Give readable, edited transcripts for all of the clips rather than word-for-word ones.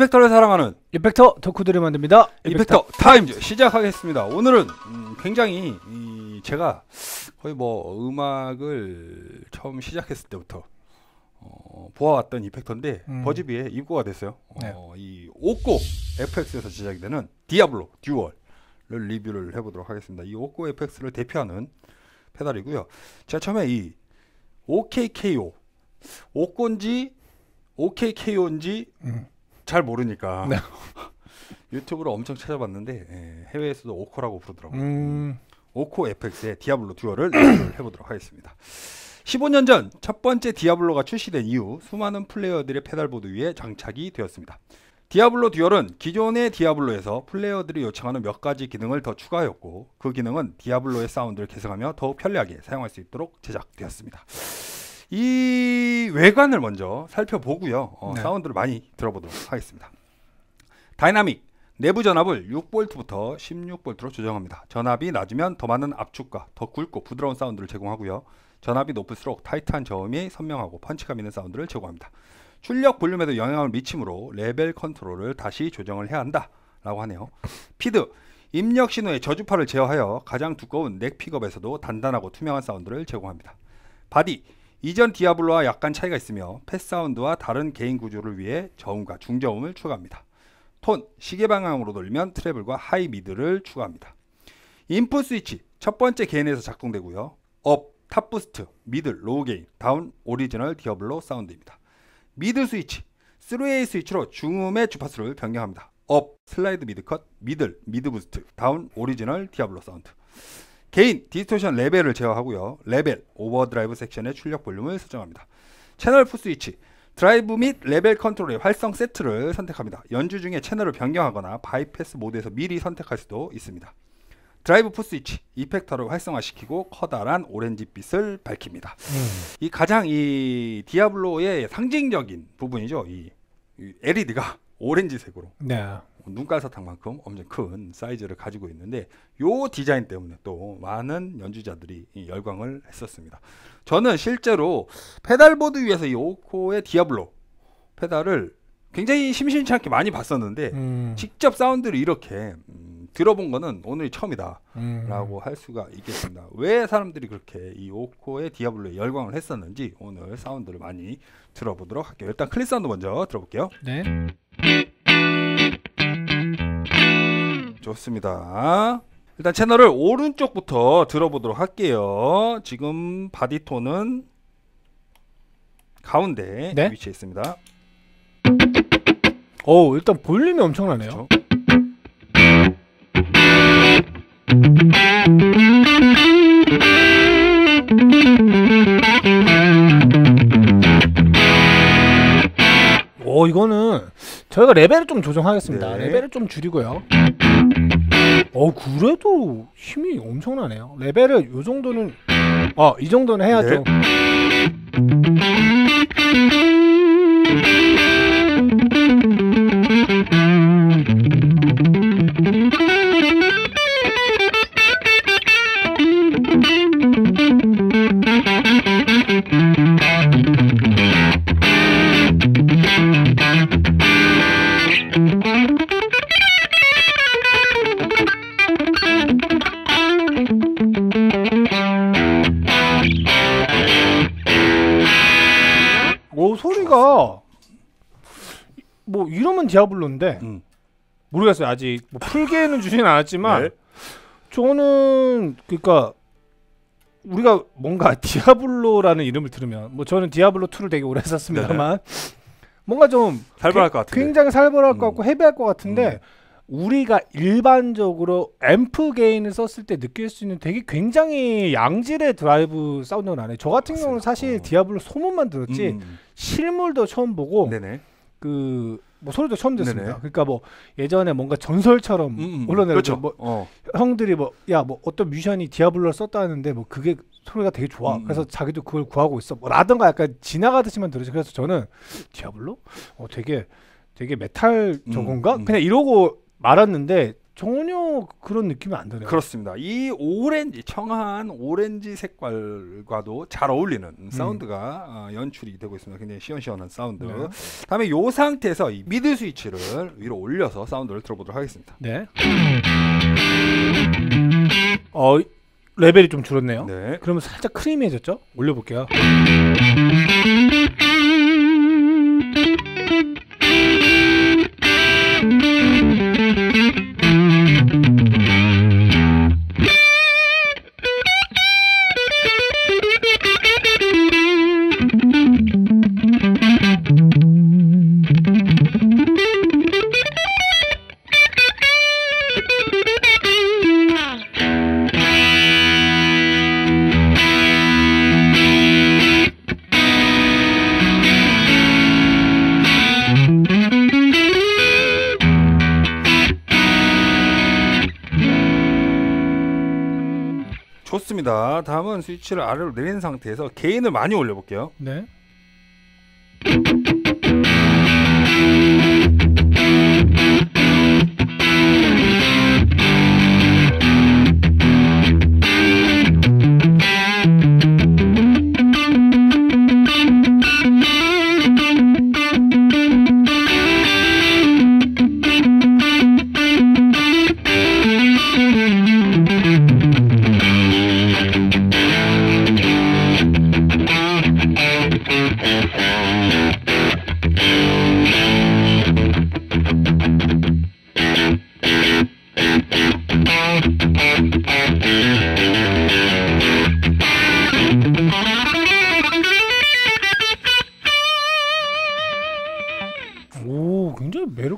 이펙터를 사랑하는 이펙터 덕후들이 만듭니다. 이펙터 타임즈 시작하겠습니다. 오늘은 굉장히 제가 거의 뭐 음악을 처음 시작했을 때부터 보아왔던 이펙터인데 버즈비에 입고가 됐어요. 네. 이 OKKO FX에서 제작이 되는 디아블로 듀얼을 리뷰를 해보도록 하겠습니다. 이 OKKO FX를 대표하는 페달이고요. 제가 처음에 이 OKKO OKKO인지 OKKO인지 잘 모르니까 네. 유튜브로 엄청 찾아봤는데 예, 해외에서도 오코라고 부르더라고요. OKKO FX의 디아블로 듀얼을 해보도록 하겠습니다. 15년 전 첫 번째 디아블로가 출시된 이후 수많은 플레이어들의 페달보드 위에 장착이 되었습니다. 디아블로 듀얼은 기존의 디아블로에서 플레이어들이 요청하는 몇 가지 기능을 더 추가하였고, 그 기능은 디아블로의 사운드를 계승하며 더욱 편리하게 사용할 수 있도록 제작되었습니다. 이 외관을 먼저 살펴보고요. 네. 사운드를 많이 들어보도록 하겠습니다. 다이나믹 내부 전압을 6V부터 16V로 조정합니다. 전압이 낮으면 더 많은 압축과 더 굵고 부드러운 사운드를 제공하고요. 전압이 높을수록 타이트한 저음이 선명하고 펀치감 있는 사운드를 제공합니다. 출력 볼륨에도 영향을 미치므로 레벨 컨트롤을 다시 조정을 해야 한다라고 하네요. 피드 입력 신호의 저주파를 제어하여 가장 두꺼운 넥 픽업에서도 단단하고 투명한 사운드를 제공합니다. 바디 이전 디아블로와 약간 차이가 있으며 펫 사운드와 다른 개인 구조를 위해 저음과 중저음을 추가합니다. 톤, 시계 방향으로 돌리면 트래블과 하이 미드를 추가합니다. 인풋 스위치, 첫 번째 게인에서 작동되고요. 업, 탑 부스트, 미들, 로우 게인, 다운, 오리지널 디아블로 사운드입니다. 미드 스위치, 3웨이 스위치로 중음의 주파수를 변경합니다. 업, 슬라이드 미드 컷, 미들, 미드 부스트, 다운, 오리지널 디아블로 사운드. 개인 디스토션 레벨을 제어하고요. 레벨 오버드라이브 섹션의 출력 볼륨을 설정합니다. 채널 풋 스위치 드라이브 및 레벨 컨트롤의 활성 세트를 선택합니다. 연주 중에 채널을 변경하거나 바이패스 모드에서 미리 선택할 수도 있습니다. 드라이브 풋 스위치 이펙터를 활성화시키고 커다란 오렌지빛을 밝힙니다. 이 가장 이 디아블로의 상징적인 부분이죠. 이 LED가 오렌지색으로. 네. 눈깔사탕만큼 엄청 큰 사이즈를 가지고 있는데 요 디자인 때문에 또 많은 연주자들이 열광을 했었습니다. 저는 실제로 페달보드 위에서 이 OKKO의 디아블로 페달을 굉장히 심심치 않게 많이 봤었는데 직접 사운드를 이렇게 들어본 거는 오늘이 처음이다 라고 할 수가 있겠습니다. 왜 사람들이 그렇게 이 OKKO의 디아블로에 열광을 했었는지 오늘 사운드를 많이 들어보도록 할게요. 일단 클린 사운드 먼저 들어볼게요. 네. 좋습니다. 일단 채널을 오른쪽부터 들어보도록 할게요. 지금 바디톤은 가운데 네? 위치해 있습니다. 오, 일단 볼륨이 엄청나네요. 그렇죠? 오, 이거는 저희가 레벨을 좀 조정하겠습니다. 네. 레벨을 좀 줄이고요. 그래도 힘이 엄청나네요. 레벨을 요 정도는 이 정도는 해야죠. 네. 소리가 뭐 이름은 디아블로인데 모르겠어요. 아직 뭐 풀게는 주진 않았지만 네. 저는 그러니까 우리가 뭔가 디아블로라는 이름을 들으면 뭐 저는 디아블로 2를 되게 오래 했었습니다만 뭔가 좀 살벌할 것 같은데 굉장히 살벌할 것 같고 헤비할 것 같은데 우리가 일반적으로 앰프 게인을 썼을 때 느낄 수 있는 되게 굉장히 양질의 드라이브 사운드가 나네. 저 같은 경우는 사실 디아블로 소문만 들었지 실물도 처음 보고 그 뭐 소리도 처음 듣습니다. 네네. 그러니까 뭐 예전에 뭔가 전설처럼 물론 그렇죠. 뭐 형들이 뭐 야 뭐 어떤 뮤지션이 디아블로를 썼다는데 뭐 그게 소리가 되게 좋아. 그래서 자기도 그걸 구하고 있어. 뭐 라든가 약간 지나가듯이만 들었지. 그래서 저는 디아블로 되게 메탈 저건가 그냥 이러고 말았는데 전혀 그런 느낌이 안 드네요. 그렇습니다. 이 오렌지, 청아한 오렌지 색깔과도 잘 어울리는 사운드가 연출이 되고 있습니다. 굉장히 시원시원한 사운드. 네. 다음에 이 상태에서 이 미드 스위치를 위로 올려서 사운드를 들어보도록 하겠습니다. 네. 레벨이 좀 줄었네요. 네. 그러면 살짝 크리미해졌죠? 올려볼게요. 좋습니다. 다음은 스위치를 아래로 내린 상태에서 게인을 많이 올려볼게요. 네.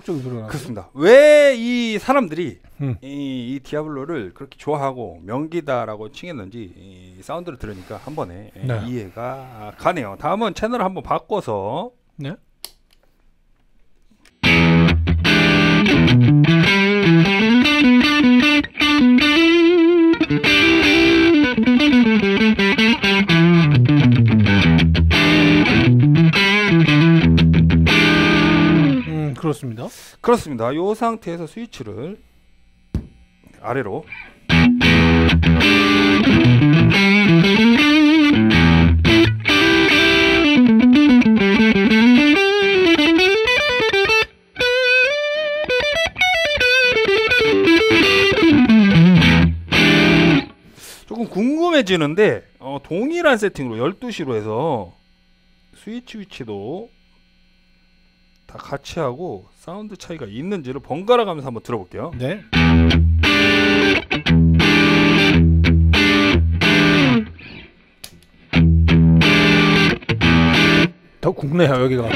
매력적인 소리가 나요. 그렇습니다. 왜 이 사람들이 이 디아블로를 그렇게 좋아하고 명기다라고 칭했는지 이 사운드를 들으니까 한 번에 네. 이해가 가네요. 다음은 채널을 한번 바꿔서 네. 그렇습니다. 그렇습니다. 이 상태에서 스위치를 아래로 조금 궁금해지는데 동일한 세팅으로 12시로 해서 스위치 위치도 다 같이 하고 사운드 차이가 있는지를 번갈아 가면서 한번 들어볼게요. 네. 더 굵네요 여기가.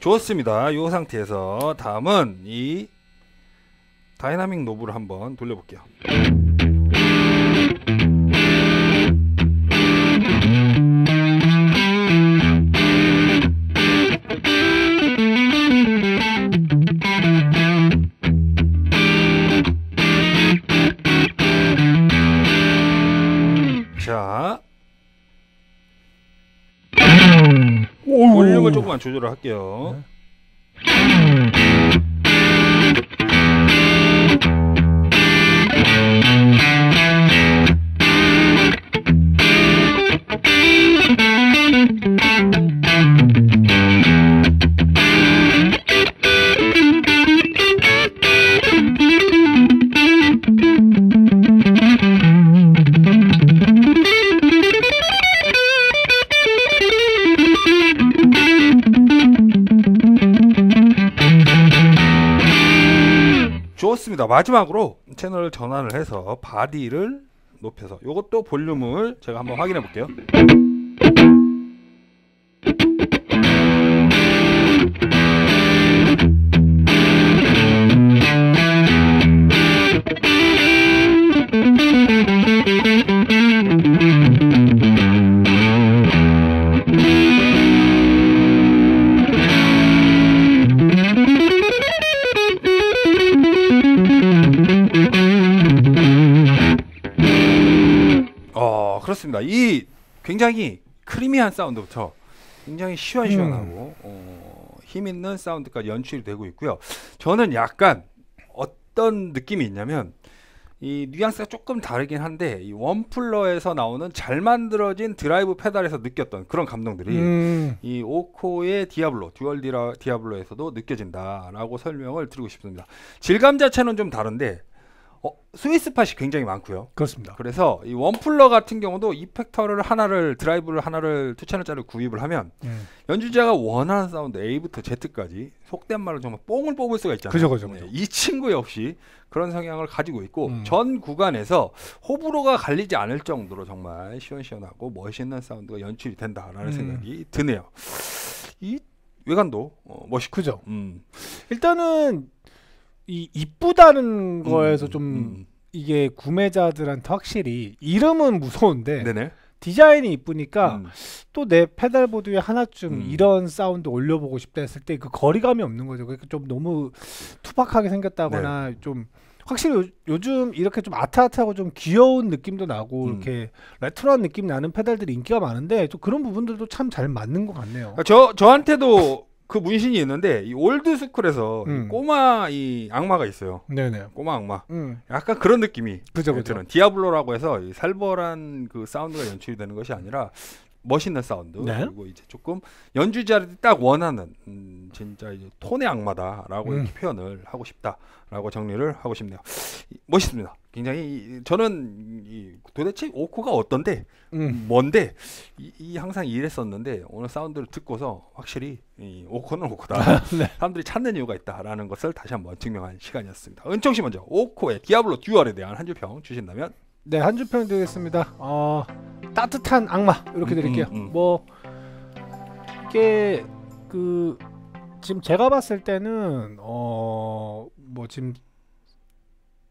좋습니다. 이 상태에서 다음은 이 다이나믹 노브를 한번 돌려볼게요. 볼륨을 조금만 조절을 할게요. 네. 좋습니다. 마지막으로 채널 전환을 해서 바디를 높여서 이것도 볼륨을 제가 한번 확인해 볼게요. 그렇습니다. 이 굉장히 크리미한 사운드부터 굉장히 시원시원하고 힘있는 사운드까지 연출이 되고 있고요. 저는 약간 어떤 느낌이 있냐면 이 뉘앙스가 조금 다르긴 한데 이 원플러에서 나오는 잘 만들어진 드라이브 페달에서 느꼈던 그런 감동들이 이 오코의 디아블로, 듀얼 디아블로에서도 느껴진다라고 설명을 드리고 싶습니다. 질감 자체는 좀 다른데 스위스팟이 굉장히 많고요. 그렇습니다. 그래서 이 원플러 같은 경우도 이펙터를 하나를, 드라이브를 하나를 2채널짜리 구입을 하면 연주자가 원하는 사운드 A부터 Z까지 속된 말로 정말 뽕을 뽑을 수가 있잖아요. 그죠. 네, 이 친구 역시 그런 성향을 가지고 있고 전 구간에서 호불호가 갈리지 않을 정도로 정말 시원시원하고 멋있는 사운드가 연출이 된다라는 생각이 드네요. 이 외관도 멋있고. 그죠. 일단은 이 이쁘다는 거에서 좀 이게 구매자들한테 확실히 이름은 무서운데 네네. 디자인이 이쁘니까 또 내 페달보드에 하나쯤 이런 사운드 올려보고 싶다 했을 때 그 거리감이 없는 거죠. 그러니까 좀 너무 투박하게 생겼다거나 네. 좀 확실히 요즘 이렇게 좀 아트아트하고 좀 귀여운 느낌도 나고 이렇게 레트로한 느낌 나는 페달들이 인기가 많은데 또 그런 부분들도 참 잘 맞는 것 같네요. 저한테도 그 문신이 있는데 이 올드스쿨에서 꼬마 이 악마가 있어요. 네네. 꼬마 악마. 약간 그런 느낌이. 그죠. 디아블로라고 해서 이 살벌한 그 사운드가 연출이 되는 것이 아니라 멋있는 사운드. 네? 그리고 이제 조금 연주자들이 딱 원하는 진짜 이제 톤의 악마다라고 이렇게 표현을 하고 싶다라고 정리를 하고 싶네요. 멋있습니다. 굉장히 저는 도대체 오코가 어떤데 뭔데 항상 이랬었는데 오늘 사운드를 듣고서 확실히 오코는 오코다. 네. 사람들이 찾는 이유가 있다라는 것을 다시 한번 증명한 시간이었습니다. 은총 씨 먼저 오코의 디아블로 듀얼에 대한 한 줄 평 주신다면? 네, 한 줄 평 드리겠습니다. 따뜻한 악마 이렇게 드릴게요. 뭐 이게 그 지금 제가 봤을 때는 뭐 지금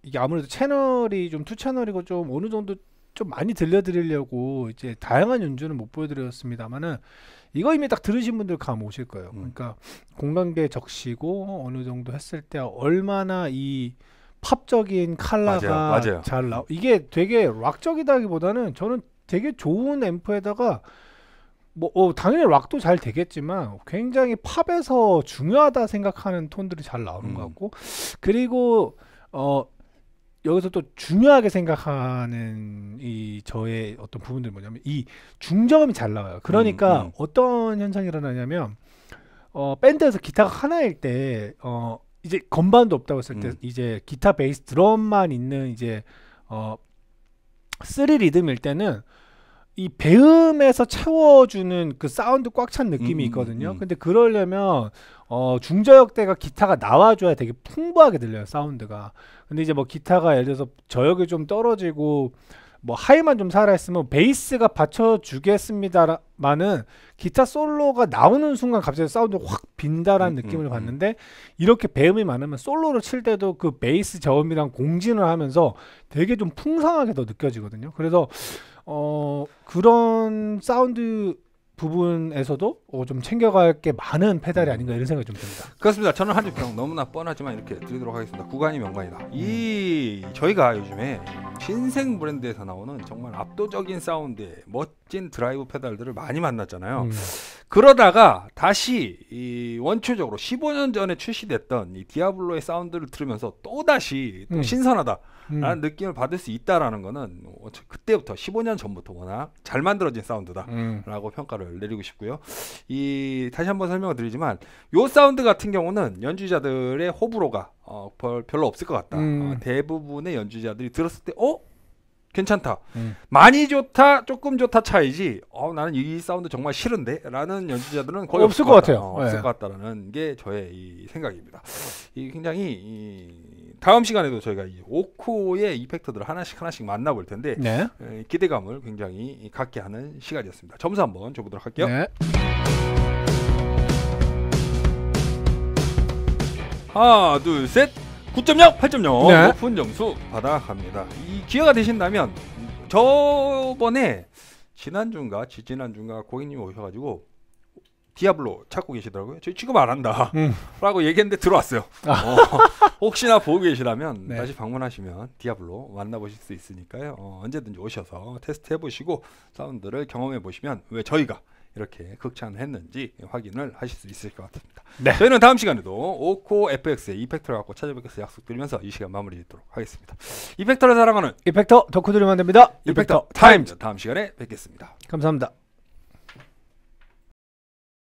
이게 아무래도 채널이 좀 2채널이고 좀 어느 정도 좀 많이 들려드리려고 이제 다양한 연주는 못 보여드렸습니다만은 이거 이미 딱 들으신 분들 감 오실 거예요. 그러니까 공간계 적시고 어느 정도 했을 때 얼마나 이 팝적인 컬러가 잘 나오. 이게 되게 락적이다기보다는 저는 되게 좋은 앰프에다가 뭐 당연히 락도 잘 되겠지만 굉장히 팝에서 중요하다 생각하는 톤들이 잘 나오는 것 같고 그리고 여기서 또 중요하게 생각하는 이 저의 어떤 부분들이 뭐냐면 이 중저음이 잘 나와요. 그러니까 어떤 현상이 일어나냐면 밴드에서 기타가 하나일 때 이제 건반도 없다고 했을 때 이제 기타 베이스 드럼만 있는 이제 3 리듬일 때는 이 배음에서 채워주는 그 사운드 꽉 찬 느낌이 있거든요. 근데 그러려면 중저역대가 기타가 나와줘야 되게 풍부하게 들려요, 사운드가. 근데 이제 뭐 기타가 예를 들어서 저역이 좀 떨어지고 뭐 하이만 좀 살아있으면 베이스가 받쳐주겠습니다만은 기타 솔로가 나오는 순간 갑자기 사운드가 확 빈다라는 느낌을 받는데 이렇게 배음이 많으면 솔로를 칠 때도 그 베이스 저음이랑 공진을 하면서 되게 좀 풍성하게 더 느껴지거든요. 그래서 그런 사운드 부분에서도 좀 챙겨갈 게 많은 페달이 아닌가 이런 생각이 좀 듭니다. 그렇습니다. 저는 한 줄 평 너무나 뻔하지만 이렇게 드리도록 하겠습니다. 구간이 명간이다. 이 저희가 요즘에 신생 브랜드에서 나오는 정말 압도적인 사운드의 멋진 드라이브 페달들을 많이 만났잖아요. 그러다가 다시 이 원초적으로 15년 전에 출시됐던 이 디아블로의 사운드를 들으면서 또다시 또 신선하다 라는 느낌을 받을 수 있다라는 거는 그때부터 15년 전부터 워낙 잘 만들어진 사운드다 라고 평가를 내리고 싶고요. 다시 한번 설명을 드리지만 요 사운드 같은 경우는 연주자들의 호불호가 별로 없을 것 같다. 대부분의 연주자들이 들었을 때 괜찮다. 많이 좋다, 조금 좋다 차이지. 나는 이 사운드 정말 싫은데? 라는 연주자들은 거의 없을 것 같아요. 없을 것 같다라는 게 저의 이 생각입니다. 굉장히 다음 시간에도 저희가 이 오코의 이펙터들을 하나씩 만나볼 텐데 네. 기대감을 굉장히 갖게 하는 시간이었습니다. 점수 한번 줘보도록 할게요. 네. 하나, 둘, 셋! 9.0, 8.0 네. 높은 점수 받아갑니다. 이 기회가 되신다면 저번에 지난주인가 지지난주인가 고객님이 오셔가지고 디아블로 찾고 계시더라고요. 저희 취급 안 한다 라고 얘기했는데 들어왔어요. 혹시나 보고 계시라면 네. 다시 방문하시면 디아블로 만나보실 수 있으니까요. 언제든지 오셔서 테스트 해보시고 사운드를 경험해보시면 왜 저희가 이렇게 극찬했는지 확인을 하실 수 있을 것 같습니다. 네. 저희는 다음 시간에도 오코 FX의 이펙터를 갖고 찾아뵙겠습니다. 약속드리면서 이 시간 마무리하도록 하겠습니다. 이펙터를 사랑하는 이펙터 덕후들이 만듭니다. 이펙터 타임즈. 다음 시간에 뵙겠습니다. 감사합니다.